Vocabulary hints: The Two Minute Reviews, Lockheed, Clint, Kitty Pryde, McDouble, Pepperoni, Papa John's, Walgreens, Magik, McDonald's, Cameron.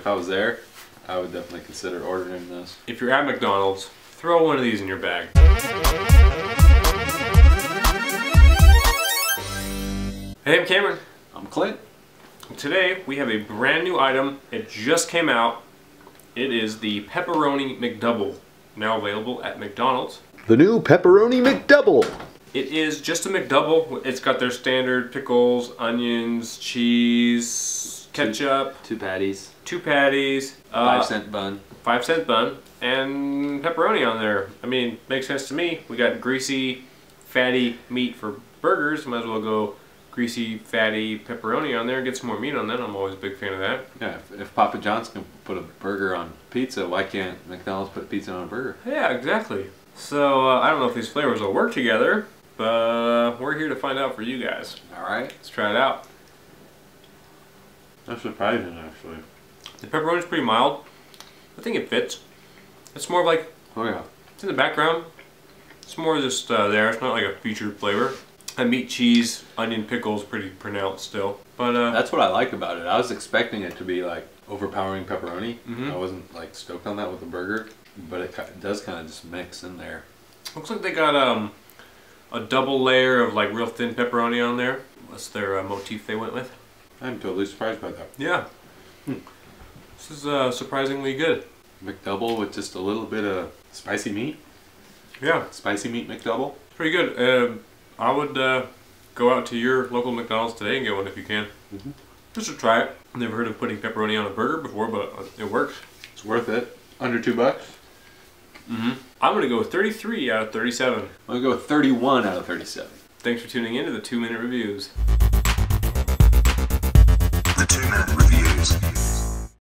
If I was there, I would definitely consider ordering this. If you're at McDonald's, throw one of these in your bag. Hey, I'm Cameron. I'm Clint. Today, we have a brand new item. It just came out. It is the Pepperoni McDouble, now available at McDonald's. The new Pepperoni McDouble. It is just a McDouble. It's got their standard pickles, onions, cheese, ketchup. Two patties. 2 patties. 5 cent bun. 5 cent bun and pepperoni on there. I mean, makes sense to me. We got greasy, fatty meat for burgers. Might as well go greasy, fatty pepperoni on there and get some more meat on that. I'm always a big fan of that. Yeah, if Papa John's can put a burger on pizza, why can't McDonald's put pizza on a burger? Yeah, exactly. So, I don't know if these flavors will work together, but we're here to find out for you guys. Alright. Let's try it out. That's surprising, actually. The pepperoni's pretty mild. I think it fits. It's more of like... Oh, yeah. It's in the background. It's more just there. It's not like a featured flavor. The meat, cheese, onion, pickles pretty pronounced still. But that's what I like about it. I was expecting it to be like overpowering pepperoni. Mm-hmm. I wasn't like stoked on that with the burger. But it does kind of just mix in there. Looks like they got a double layer of like real thin pepperoni on there. That's their motif they went with. I'm totally surprised by that. Yeah. This is surprisingly good. McDouble with just a little bit of spicy meat. Yeah. Spicy meat McDouble. Pretty good. I would go out to your local McDonald's today and get one if you can. Mm-hmm. Just to try it. I've never heard of putting pepperoni on a burger before, but it works. It's worth it. Under $2. Mm-hmm. I'm going to go 33 out of 37. I'm going to go 31 out of 37. Thanks for tuning in to the 2 Minute Reviews.